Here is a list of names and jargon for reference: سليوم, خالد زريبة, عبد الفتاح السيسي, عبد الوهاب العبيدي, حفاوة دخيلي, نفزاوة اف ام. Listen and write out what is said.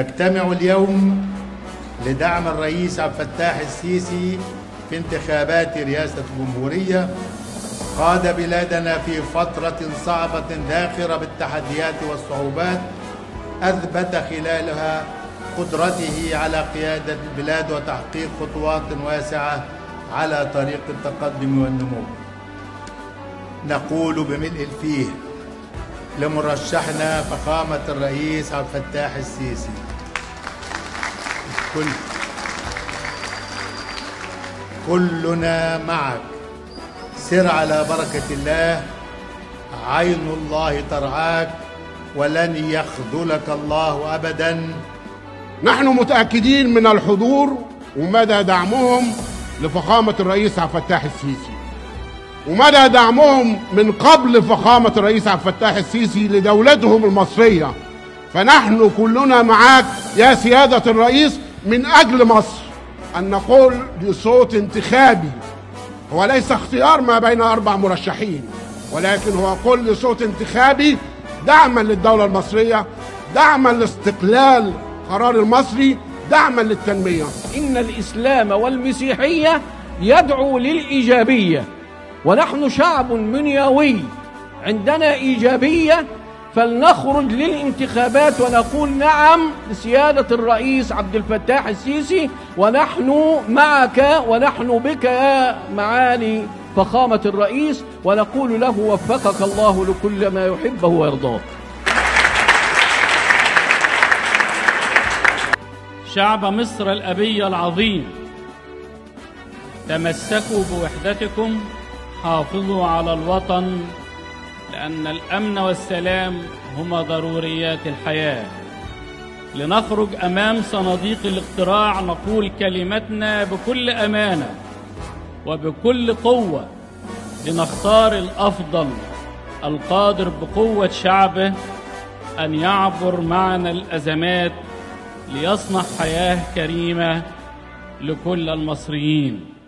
نجتمع اليوم لدعم الرئيس عبد الفتاح السيسي في انتخابات رئاسة الجمهورية. قاد بلادنا في فترة صعبة ذاخرة بالتحديات والصعوبات، أثبت خلالها قدرته على قيادة البلاد وتحقيق خطوات واسعة على طريق التقدم والنمو. نقول بملء الفيه لمرشحنا فخامة الرئيس عبد الفتاح السيسي: كلنا معك، سر على بركة الله، عين الله ترعاك، ولن يخذلك الله أبدا. نحن متأكدين من الحضور ومدى دعمهم لفخامة الرئيس عبد الفتاح السيسي، ومدى دعمهم من قبل فخامة الرئيس عبد الفتاح السيسي لدولتهم المصرية. فنحن كلنا معاك يا سيادة الرئيس من أجل مصر. أن نقول بصوت انتخابي، هو ليس اختيار ما بين 4 مرشحين، ولكن هو كل صوت انتخابي دعما للدولة المصرية، دعما لاستقلال قرار المصري، دعما للتنمية. إن الإسلام والمسيحية يدعو للإيجابية، ونحن شعب منيوي عندنا إيجابية، فلنخرج للانتخابات ونقول نعم لسيادة الرئيس عبد الفتاح السيسي، ونحن معك ونحن بك يا معالي فخامة الرئيس، ونقول له وفقك الله لكل ما يحبه ويرضاه. شعب مصر الأبي العظيم، تمسكوا بوحدتكم، حافظوا على الوطن، لأن الأمن والسلام هما ضروريات الحياة. لنخرج أمام صناديق الاقتراع، نقول كلمتنا بكل أمانة وبكل قوة، لنختار الأفضل القادر بقوة شعبه أن يعبر معنا الأزمات، ليصنع حياة كريمة لكل المصريين.